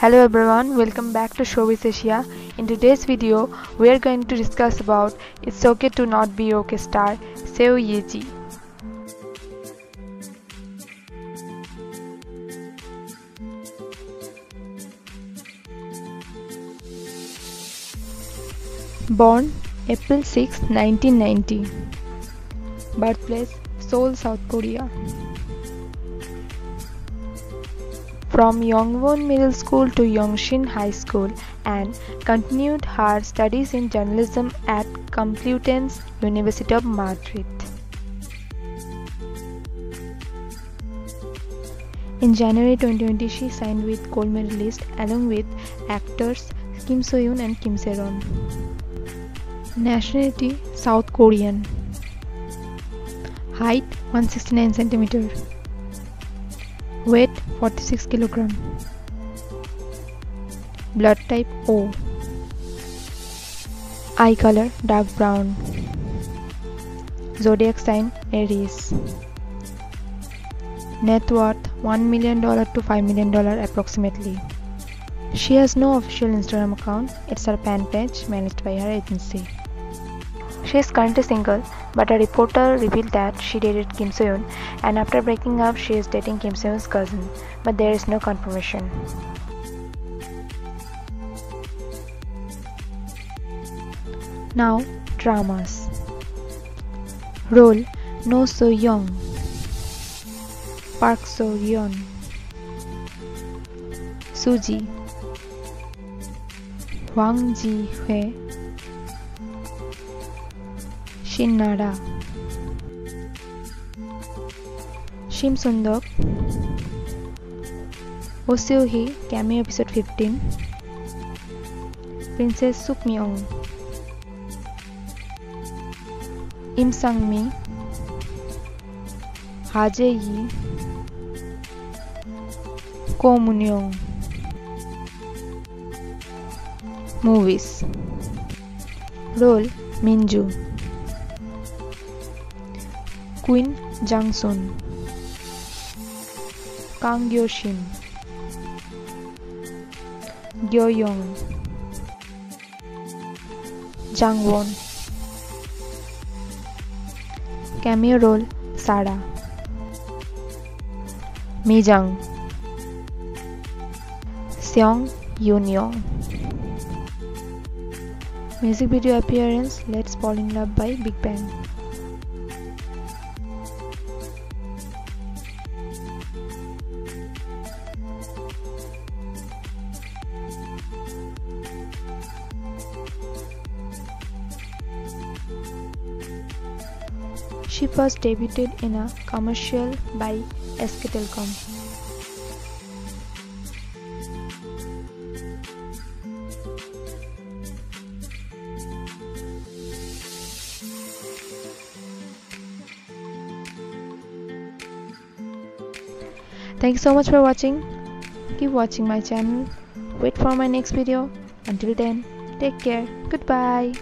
Hello everyone, welcome back to Show with Asia. In today's video, we are going to discuss about It's Okay to Not Be Okay star Seo Yeji. Born April 6, 1990. Birthplace Seoul, South Korea. From Yongwon Middle School to Yongshin High School and continued her studies in journalism at Complutense University of Madrid. In January 2020, she signed with Gold Medalist along with actors Kim So-yoon and Kim Se-ron. Nationality South Korean. Height 169 cm. Weight 46 kg. Blood type O. Eye color dark brown. Zodiac sign Aries. Net worth $1 million to $5 million approximately. She has no official Instagram account. It's her fan page managed by her agency. She is currently single, but a reporter revealed that she dated Kim So-yoon, and after breaking up, she is dating Kim So-yoon's cousin, but there is no confirmation. Now, dramas. Role: No So-young, Park So-yeon, Suji, Hwang Ji-hye, Shinnara, Shim Sundok, Oh Seo-hee, cameo episode 15, Princess Suk Myung, Im Sang-mi, Ha Jae-yi, Ko Mun-young. Movies. Role: Minju, Queen Jang-sun, Kang Gyo-shin, Gyo-young, Jang-won. Cameo role: Sara, Mi-jang, Seong Yoon-young. Music video appearance: Let's Fall in Love by Big Bang. She first debuted in a commercial by SK. Thank you so much for watching. Keep watching my channel. Wait for my next video. Until then, take care. Goodbye.